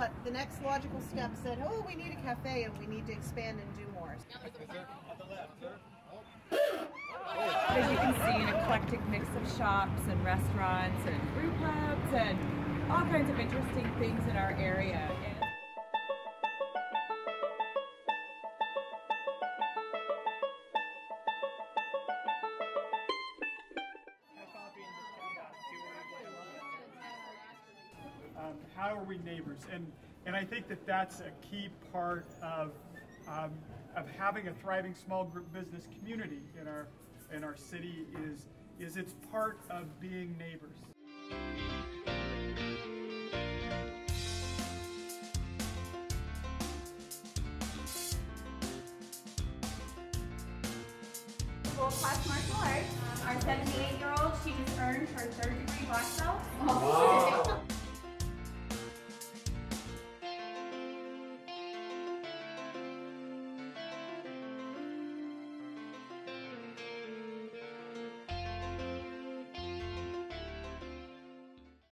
But the next logical step said, oh, we need a cafe and we need to expand and do more. As you can see, an eclectic mix of shops and restaurants and brew pubs and all kinds of interesting things in our area. How are we neighbors? And I think that that's a key part of having a thriving small group business community in our city is it's part of being neighbors. World-class martial arts. Our 78-year-old, she just earned her 3rd degree black belt.